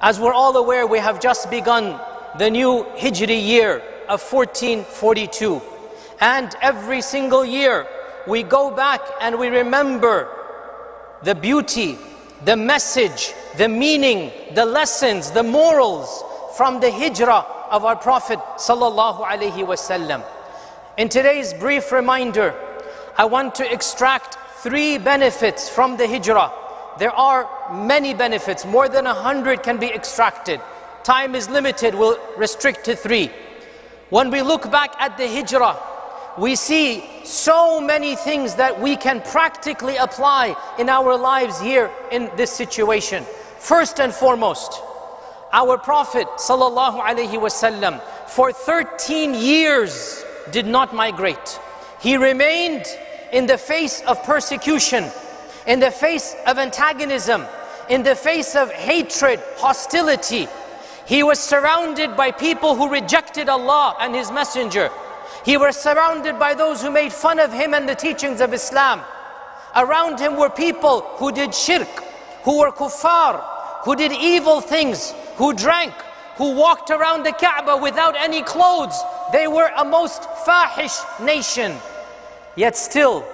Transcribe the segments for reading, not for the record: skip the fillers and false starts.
As we're all aware, we have just begun the new Hijri year of 1442. And every single year, we go back and we remember the beauty, the message, the meaning, the lessons, the morals from the Hijrah of our Prophet Sallallahu Alaihi Wasallam. In today's brief reminder, I want to extract three benefits from the Hijrah. There are many benefits, more than 100 can be extracted. Time is limited, we'll restrict to three. When we look back at the Hijrah, we see so many things that we can practically apply in our lives here in this situation. First and foremost, our Prophet Sallallahu Alaihi Wasallam for 13 years did not migrate. He remained in the face of persecution, in the face of antagonism, in the face of hatred, hostility. He was surrounded by people who rejected Allah and His Messenger. He was surrounded by those who made fun of him and the teachings of Islam. Around him were people who did shirk, who were kuffar, who did evil things, who drank, who walked around the Kaaba without any clothes. They were a most fahish nation. Yet still,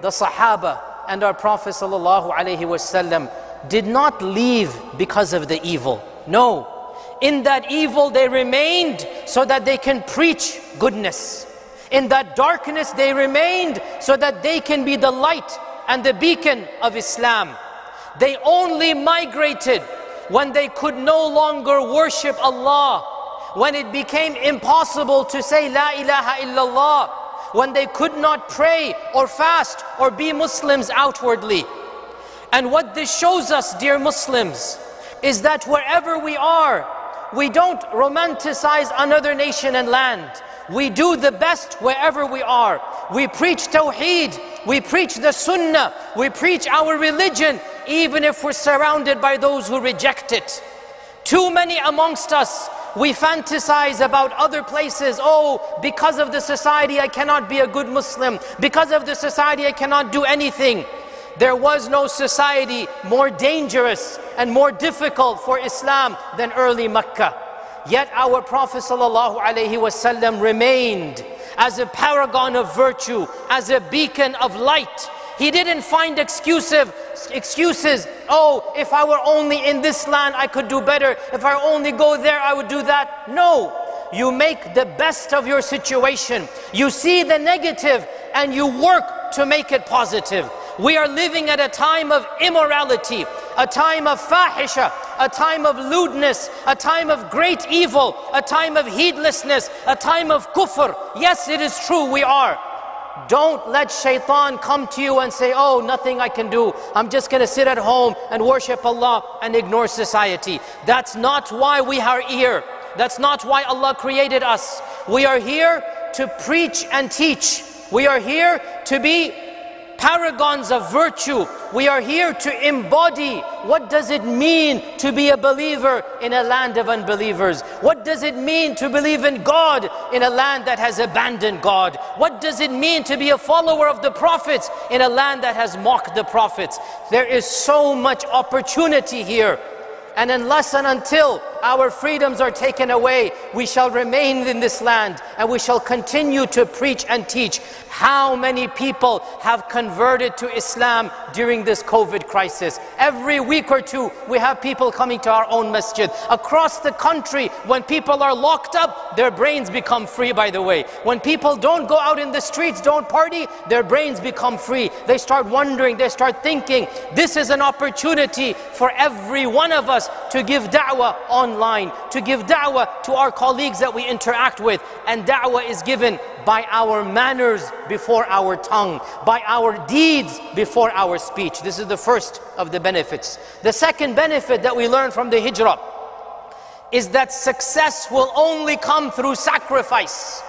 the Sahaba and our Prophet Sallallahu Alaihi Wasallam did not leave because of the evil. No. In that evil they remained so that they can preach goodness. In that darkness they remained so that they can be the light and the beacon of Islam. They only migrated when they could no longer worship Allah, when it became impossible to say La ilaha illallah, when they could not pray or fast or be Muslims outwardly. And what this shows us, dear Muslims, is that wherever we are, we don't romanticize another nation and land. We do the best wherever we are. We preach Tawhid, we preach the Sunnah, we preach our religion, even if we're surrounded by those who reject it. Too many amongst us, we fantasize about other places. Oh, because of the society, I cannot be a good Muslim. Because of the society, I cannot do anything. There was no society more dangerous and more difficult for Islam than early Makkah. Yet our Prophet Sallallahu Alaihi Wasallam remained as a paragon of virtue, as a beacon of light. He didn't find excuses. Oh, if I were only in this land, I could do better. If I only go there, I would do that. No, you make the best of your situation. You see the negative and you work to make it positive. We are living at a time of immorality, a time of fahisha, a time of lewdness, a time of great evil, a time of heedlessness, a time of kufr. Yes, it is true, we are. Don't let Shaitan come to you and say, oh, nothing I can do. I'm just going to sit at home and worship Allah and ignore society. That's not why we are here. That's not why Allah created us. We are here to preach and teach. We are here to be paragons of virtue. We are here to embody what does it mean to be a believer in a land of unbelievers? What does it mean to believe in God in a land that has abandoned God? What does it mean to be a follower of the prophets in a land that has mocked the prophets? There is so much opportunity here. And unless and until our freedoms are taken away, we shall remain in this land and we shall continue to preach and teach. How many people have converted to Islam during this COVID crisis? Every week or two, we have people coming to our own masjid. Across the country, when people are locked up, their brains become free, by the way. When people don't go out in the streets, don't party, their brains become free. They start wondering, they start thinking. This is an opportunity for every one of us to give da'wah online, to give da'wah to our colleagues that we interact with. And da'wah is given by our manners before our tongue, by our deeds before our speech. This is the first of the benefits. The second benefit that we learn from the Hijrah is that success will only come through sacrifice.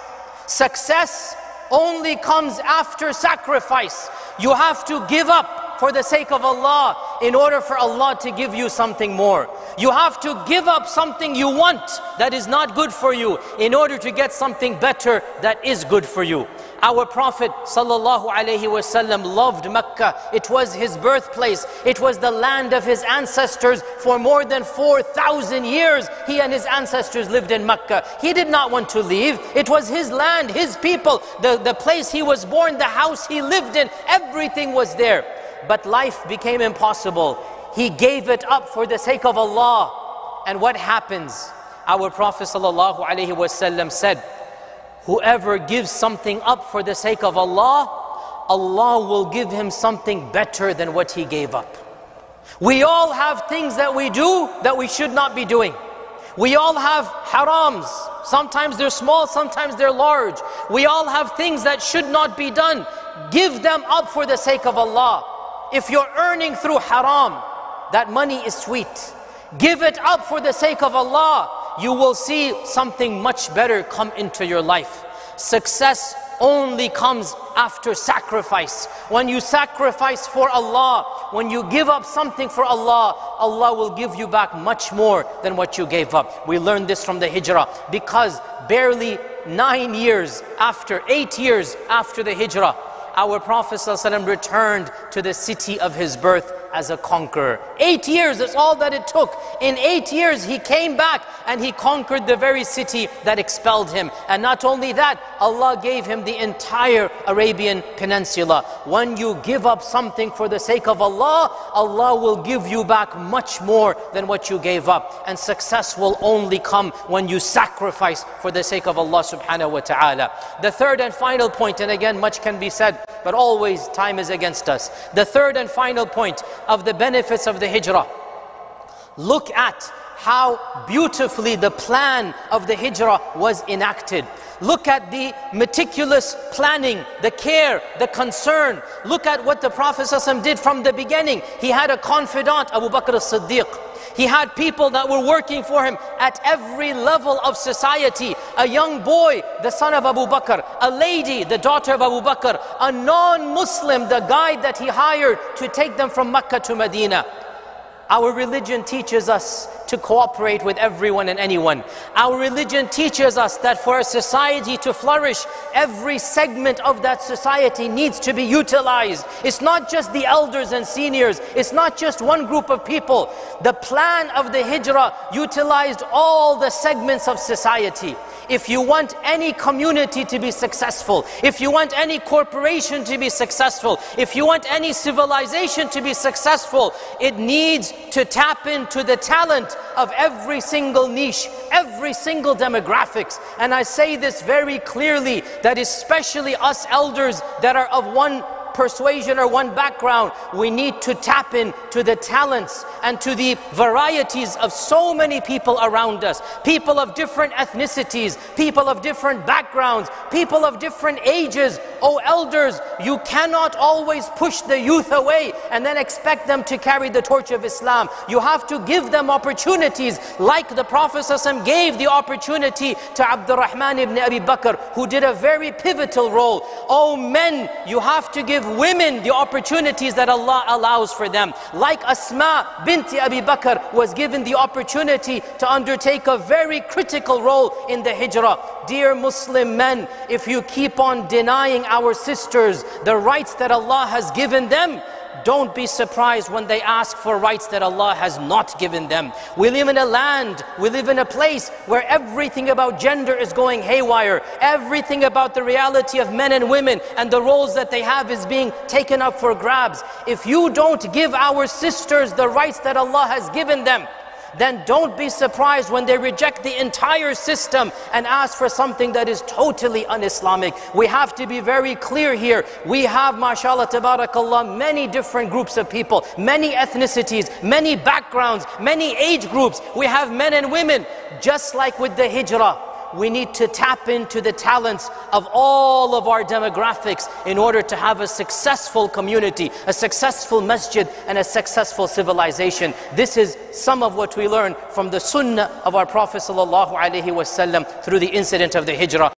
Success only comes after sacrifice. You have to give up for the sake of Allah. in order for Allah to give you something more. You have to give up something you want that is not good for you in order to get something better that is good for you. Our Prophet Sallallahu Alaihi Wasallam loved Makkah. It was his birthplace. It was the land of his ancestors. For more than 4,000 years, he and his ancestors lived in Makkah. He did not want to leave. It was his land, his people, the place he was born, the house he lived in. Everything was there. But life became impossible. He gave it up for the sake of Allah. And what happens? Our Prophet Sallallahu Alaihi Wasallam said, whoever gives something up for the sake of Allah, Allah will give him something better than what he gave up. We all have things that we do that we should not be doing. We all have harams. Sometimes they're small, sometimes they're large. We all have things that should not be done. Give them up for the sake of Allah. If you're earning through haram, that money is sweet. Give it up for the sake of Allah. You will see something much better come into your life. Success only comes after sacrifice. When you sacrifice for Allah, when you give up something for Allah, Allah will give you back much more than what you gave up. We learned this from the Hijrah, because barely 9 years after, 8 years after the Hijrah, our Prophet ﷺ returned to the city of his birth as a conqueror. 8 years, that's all that it took. In 8 years, he came back and he conquered the very city that expelled him. And not only that, Allah gave him the entire Arabian Peninsula. When you give up something for the sake of Allah, Allah will give you back much more than what you gave up. And success will only come when you sacrifice for the sake of Allah subhanahu wa ta'ala. The third and final point, and again, much can be said, but always time is against us. The third and final point of the benefits of the Hijrah. Look at how beautifully the plan of the Hijrah was enacted. Look at the meticulous planning, the care, the concern. Look at what the Prophet ﷺ did from the beginning. He had a confidant, Abu Bakr as-Siddiq. He had people that were working for him at every level of society. A young boy, the son of Abu Bakr. A lady, the daughter of Abu Bakr. A non-Muslim, the guide that he hired to take them from Makkah to Medina. Our religion teaches us to cooperate with everyone and anyone. Our religion teaches us that for a society to flourish, every segment of that society needs to be utilized. It's not just the elders and seniors. It's not just one group of people. The plan of the Hijrah utilized all the segments of society. If you want any community to be successful, if you want any corporation to be successful, if you want any civilization to be successful, it needs to tap into the talent of every single niche, every single demographics. And I say this very clearly, that especially us elders that are of one persuasion or one background, we need to tap in to the talents and to the varieties of so many people around us. People of different ethnicities, people of different backgrounds, people of different ages. Oh elders, you cannot always push the youth away and then expect them to carry the torch of Islam. You have to give them opportunities, like the Prophet ﷺ gave the opportunity to Abdurrahman ibn Abi Bakr, who did a very pivotal role. Oh men, you have to give women the opportunities that Allah allows for them. Like Asma binti Abi Bakr was given the opportunity to undertake a very critical role in the Hijrah. Dear Muslim men, if you keep on denying our sisters the rights that Allah has given them, don't be surprised when they ask for rights that Allah has not given them. We live in a land, we live in a place where everything about gender is going haywire. Everything about the reality of men and women and the roles that they have is being taken up for grabs. If you don't give our sisters the rights that Allah has given them, then don't be surprised when they reject the entire system and ask for something that is totally un-Islamic. We have to be very clear here. We have, mashallah, tabarakallah, many different groups of people, many ethnicities, many backgrounds, many age groups. We have men and women. Just like with the Hijrah, we need to tap into the talents of all of our demographics in order to have a successful community, a successful masjid, and a successful civilization. This is some of what we learn from the Sunnah of our Prophet ﷺ through the incident of the Hijrah.